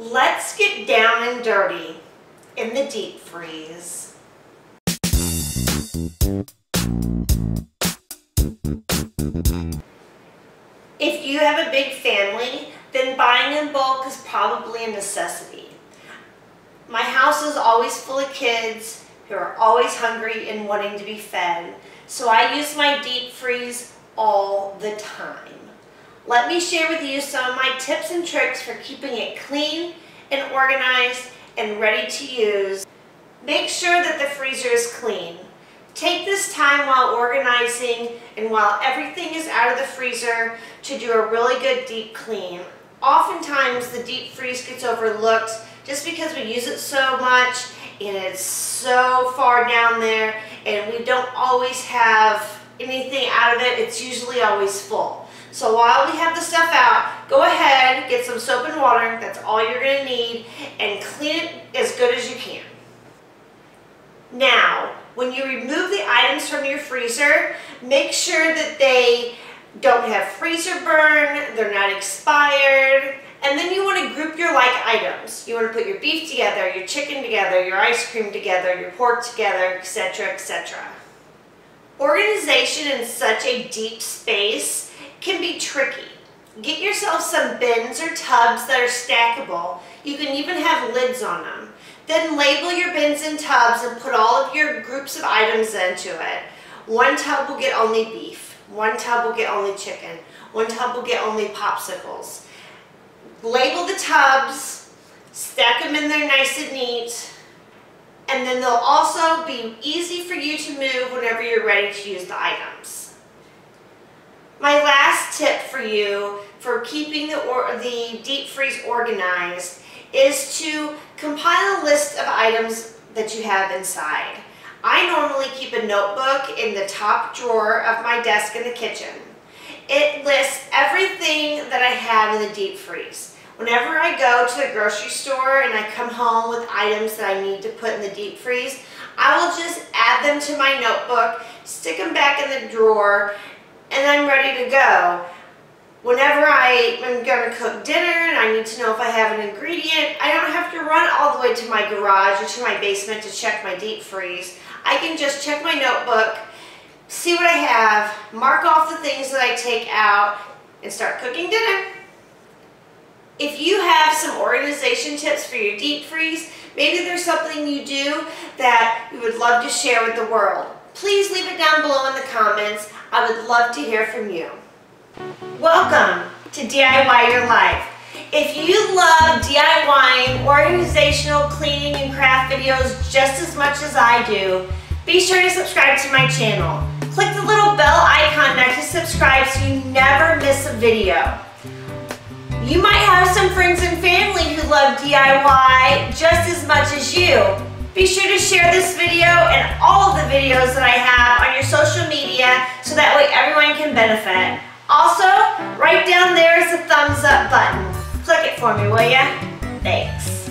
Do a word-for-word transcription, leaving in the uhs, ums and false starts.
Let's get down and dirty in the deep freeze. If you have a big family, then buying in bulk is probably a necessity. My house is always full of kids who are always hungry and wanting to be fed, so I use my deep freeze all the time. Let me share with you some of my tips and tricks for keeping it clean and organized and ready to use. Make sure that the freezer is clean. Take this time while organizing and while everything is out of the freezer to do a really good deep clean. Oftentimes the deep freeze gets overlooked just because we use it so much and it's so far down there and we don't always have anything out of it. It's usually always full. So while we have the stuff out, go ahead, get some soap and water, that's all you're going to need, and clean it as good as you can. Now, when you remove the items from your freezer, make sure that they don't have freezer burn, they're not expired, and then you want to group your like items. You want to put your beef together, your chicken together, your ice cream together, your pork together, et cetera, et cetera. Organization in such a deep space can be tricky. Get yourself some bins or tubs that are stackable. You can even have lids on them. Then label your bins and tubs and put all of your groups of items into it. One tub will get only beef. One tub will get only chicken. One tub will get only popsicles. Label the tubs, stack them in there nice and neat, and then they'll also be easy for you to move whenever you're ready to use the items. My last tip for you for keeping the, or, the deep freeze organized is to compile a list of items that you have inside. I normally keep a notebook in the top drawer of my desk in the kitchen. It lists everything that I have in the deep freeze. Whenever I go to the grocery store and I come home with items that I need to put in the deep freeze, I will just add them to my notebook, stick them back in the drawer, and I'm ready to go. Whenever I am going to cook dinner and I need to know if I have an ingredient, I don't have to run all the way to my garage or to my basement to check my deep freeze. I can just check my notebook, see what I have, mark off the things that I take out, and start cooking dinner. If you have some organization tips for your deep freeze, maybe there's something you do that you would love to share with the world. Please leave it down below in the comments. I would love to hear from you. Welcome to D I Y Your Life. If you love DIYing, organizational cleaning, and craft videos just as much as I do, be sure to subscribe to my channel. Click the little bell icon next to subscribe so you never miss a video. You might have some friends and family who love D I Y just as much as you. Be sure to share this video and all of the videos that I have on your social media so that way everyone can benefit. Also, right down there is the thumbs up button. Click it for me, will ya? Thanks.